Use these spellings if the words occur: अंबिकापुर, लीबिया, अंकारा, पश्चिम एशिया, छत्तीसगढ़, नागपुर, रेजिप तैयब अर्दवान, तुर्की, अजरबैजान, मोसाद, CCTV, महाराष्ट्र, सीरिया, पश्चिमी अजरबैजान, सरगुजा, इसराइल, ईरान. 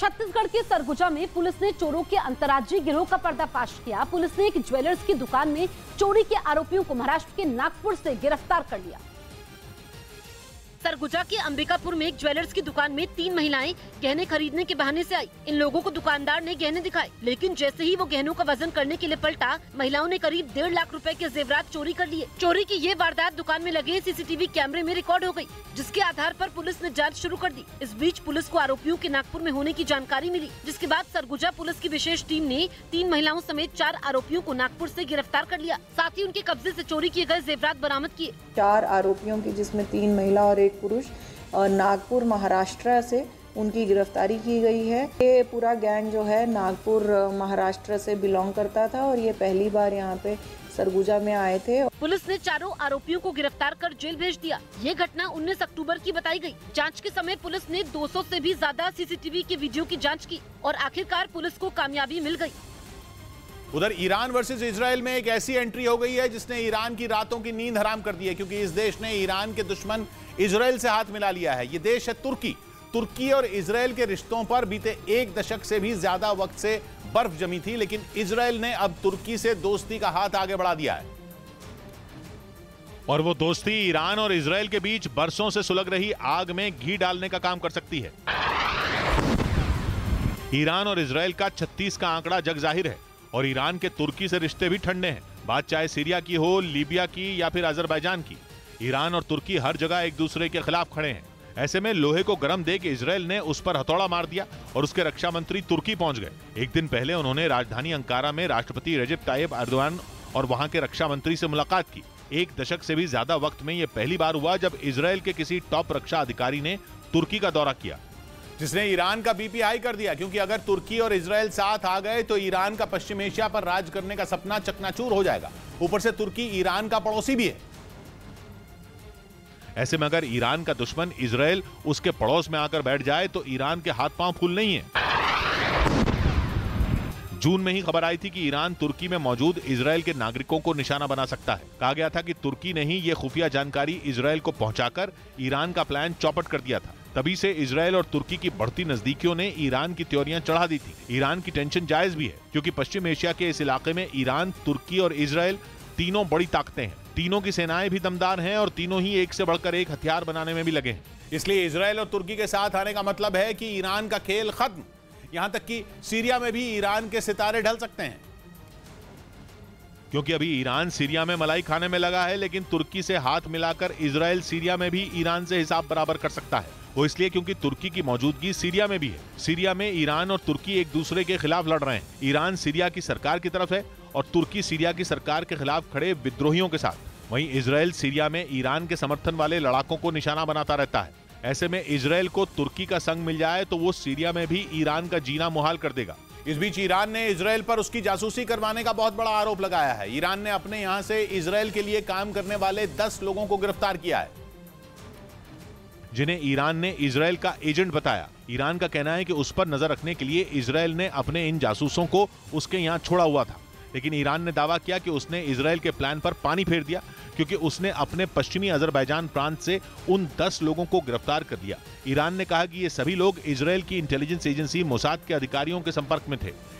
छत्तीसगढ़ के सरगुजा में पुलिस ने चोरों के अंतर्राज्यीय गिरोह का पर्दाफाश किया। पुलिस ने एक ज्वेलर्स की दुकान में चोरी के आरोपियों को महाराष्ट्र के नागपुर से गिरफ्तार कर लिया। सरगुजा के अंबिकापुर में एक ज्वेलर्स की दुकान में 3 महिलाएं गहने खरीदने के बहाने से आई। इन लोगों को दुकानदार ने गहने दिखाए, लेकिन जैसे ही वो गहनों का वजन करने के लिए पलटा, महिलाओं ने करीब 1.5 लाख रुपए के जेवरात चोरी कर लिए। चोरी की ये वारदात दुकान में लगे CCTV कैमरे में रिकॉर्ड हो गई, जिसके आधार पर पुलिस ने जाँच शुरू कर दी। इस बीच पुलिस को आरोपियों के नागपुर में होने की जानकारी मिली, जिसके बाद सरगुजा पुलिस की विशेष टीम ने 3 महिलाओं समेत 4 आरोपियों को नागपुर से गिरफ्तार कर लिया। साथ ही उनके कब्जे से चोरी किए गए जेवरात बरामद किए। 4 आरोपियों की, जिसमें 3 महिला और 1 पुरुष, नागपुर महाराष्ट्र से उनकी गिरफ्तारी की गई है। ये पूरा गैंग जो है नागपुर महाराष्ट्र से बिलोंग करता था और ये पहली बार यहाँ पे सरगुजा में आए थे। पुलिस ने 4 आरोपियों को गिरफ्तार कर जेल भेज दिया। ये घटना 19 अक्टूबर की बताई गई। जांच के समय पुलिस ने 200 से भी ज्यादा CCTV के वीडियो की जाँच की और आखिरकार पुलिस को कामयाबी मिल गयी। उधर ईरान वर्सेस इसराइल में एक ऐसी एंट्री हो गई है जिसने ईरान की रातों की नींद हराम कर दी है, क्योंकि इस देश ने ईरान के दुश्मन इसराइल से हाथ मिला लिया है। ये देश है तुर्की। तुर्की और इसराइल के रिश्तों पर बीते 1 दशक से भी ज्यादा वक्त से बर्फ जमी थी, लेकिन इसराइल ने अब तुर्की से दोस्ती का हाथ आगे बढ़ा दिया है और वो दोस्ती ईरान और इसराइल के बीच बरसों से सुलग रही आग में घी डालने का काम कर सकती है। ईरान और इसराइल का 36 का आंकड़ा जग जाहिर है और ईरान के तुर्की से रिश्ते भी ठंडे हैं। बात चाहे सीरिया की हो, लीबिया की या फिर अजरबैजान की, ईरान और तुर्की हर जगह एक दूसरे के खिलाफ खड़े हैं। ऐसे में लोहे को गर्म देख इसराइल ने उस पर हथौड़ा मार दिया और उसके रक्षा मंत्री तुर्की पहुंच गए। एक दिन पहले उन्होंने राजधानी अंकारा में राष्ट्रपति रेजिप तैयब अर्दवान और वहां के रक्षा मंत्री से मुलाकात की। 1 दशक से भी ज्यादा वक्त में यह पहली बार हुआ जब इसराइल के किसी टॉप रक्षा अधिकारी ने तुर्की का दौरा किया, जिसने ईरान का बीपी हाई कर दिया, क्योंकि अगर तुर्की और इसराइल साथ आ गए तो ईरान का पश्चिम एशिया पर राज करने का सपना चकनाचूर हो जाएगा। ऊपर से तुर्की ईरान का पड़ोसी भी है। ऐसे में अगर ईरान का दुश्मन इसराइल उसके पड़ोस में आकर बैठ जाए तो ईरान के हाथ पांव फूल नहीं है। जून में ही खबर आई थी कि ईरान तुर्की में मौजूद इसराइल के नागरिकों को निशाना बना सकता है। कहा गया था कि तुर्की ने ही ये खुफिया जानकारी इसराइल को पहुंचाकर ईरान का प्लान चौपट कर दिया था। तभी से इसराइल और तुर्की की बढ़ती नजदीकियों ने ईरान की त्योरियां चढ़ा दी थी। ईरान की टेंशन जायज भी है, क्योंकि पश्चिम एशिया के इस इलाके में ईरान, तुर्की और इसराइल तीनों बड़ी ताकतें हैं। तीनों की सेनाएं भी दमदार हैं और तीनों ही एक से बढ़कर एक हथियार बनाने में भी लगे हैं। इसलिए इसराइल और तुर्की के साथ आने का मतलब है कि ईरान का खेल खत्म। यहां तक कि सीरिया में भी ईरान के सितारे ढल सकते हैं, क्योंकि अभी ईरान सीरिया में मलाई खाने में लगा है, लेकिन तुर्की से हाथ मिलाकर इसराइल सीरिया में भी ईरान से हिसाब बराबर कर सकता है। वो इसलिए क्योंकि तुर्की की मौजूदगी सीरिया में भी है। सीरिया में ईरान और तुर्की एक दूसरे के खिलाफ लड़ रहे हैं। ईरान सीरिया की सरकार की तरफ है और तुर्की सीरिया की सरकार के खिलाफ खड़े विद्रोहियों के साथ। वहीं इसराइल सीरिया में ईरान के समर्थन वाले लड़ाकों को निशाना बनाता रहता है। ऐसे में इसराइल को तुर्की का संग मिल जाए तो वो सीरिया में भी ईरान का जीना मुहाल कर देगा। इस बीच ईरान ने इसराइल पर उसकी जासूसी करवाने का बहुत बड़ा आरोप लगाया है। ईरान ने अपने यहां से इसराइल के लिए काम करने वाले 10 लोगों को गिरफ्तार किया है, जिन्हें ईरान ने इसराइल का एजेंट बताया। ईरान का कहना है कि उस पर नजर रखने के लिए इसराइल ने अपने इन जासूसों को उसके यहां छोड़ा हुआ था, लेकिन ईरान ने दावा किया कि उसने इसराइल के प्लान पर पानी फेर दिया, क्योंकि उसने अपने पश्चिमी अजरबैजान प्रांत से उन 10 लोगों को गिरफ्तार कर दिया। ईरान ने कहा कि ये सभी लोग इसराइल की इंटेलिजेंस एजेंसी मोसाद के अधिकारियों के संपर्क में थे।